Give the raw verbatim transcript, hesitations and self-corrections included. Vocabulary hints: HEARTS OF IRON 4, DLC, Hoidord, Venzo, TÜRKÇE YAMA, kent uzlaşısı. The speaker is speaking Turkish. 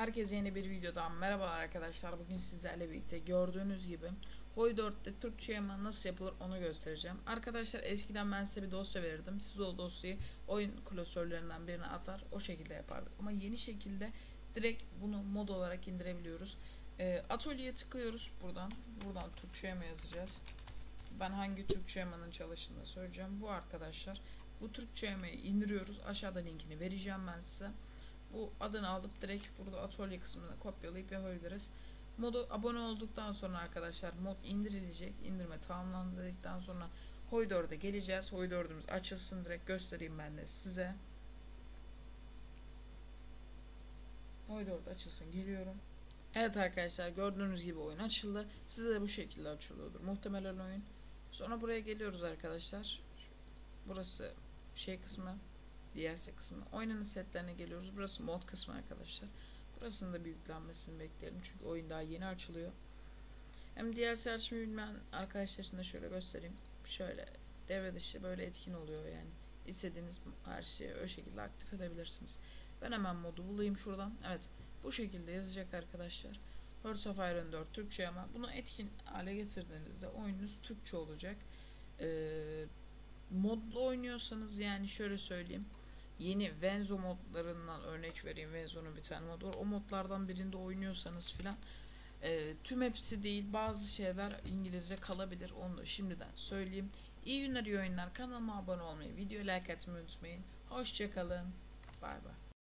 Herkese yeni bir videodan merhabalar arkadaşlar. Bugün sizlerle birlikte gördüğünüz gibi Hoidord'de Türkçe yama nasıl yapılır onu göstereceğim. Arkadaşlar eskiden ben size bir dosya verirdim. Siz o dosyayı oyun klasörlerinden birine atar, o şekilde yapardık. Ama yeni şekilde direkt bunu mod olarak indirebiliyoruz. E, atölyeye tıklıyoruz buradan. Buradan Türkçe yama yazacağız. Ben hangi Türkçe yamanın çalıştığını söyleyeceğim. Bu arkadaşlar. Bu Türkçe yamayı indiriyoruz. Aşağıda linkini vereceğim ben size. Bu adını alıp direkt burada atölye kısmını kopyalayıp yapabiliriz. Modu abone olduktan sonra arkadaşlar mod indirilecek. İndirme tamamlandıktan sonra Hoidord'a geleceğiz. Hoidord'umuz açılsın, direkt göstereyim ben de size. Hoidord açılsın, geliyorum. Evet arkadaşlar, gördüğünüz gibi oyun açıldı. Size de bu şekilde açılıyordur muhtemelen oyun. Sonra buraya geliyoruz arkadaşlar. Burası şey kısmı. D L C kısmı. Oyunun setlerine geliyoruz. Burası mod kısmı arkadaşlar. Burasının da büyüklenmesini beklerim. Çünkü oyun daha yeni açılıyor. Hem D L C açmayı bilmeyen arkadaşlar için de şöyle göstereyim. Şöyle devre dışı böyle etkin oluyor yani. İstediğiniz her şeyi o şekilde aktif edebilirsiniz. Ben hemen modu bulayım şuradan. Evet. Bu şekilde yazacak arkadaşlar. Hearts of Iron dört Türkçe ama bunu etkin hale getirdiğinizde oyununuz Türkçe olacak. Ee, modlu oynuyorsanız yani şöyle söyleyeyim. Yeni Venzo modlarından örnek vereyim. Venzo'nun bir tane modu var. O modlardan birinde oynuyorsanız filan e, tüm hepsi değil, bazı şeyler İngilizce kalabilir. Onu da şimdiden söyleyeyim. İyi günler, iyi oyunlar. Kanalıma abone olmayı, video like atmayı unutmayın. Hoşçakalın. Bay bay.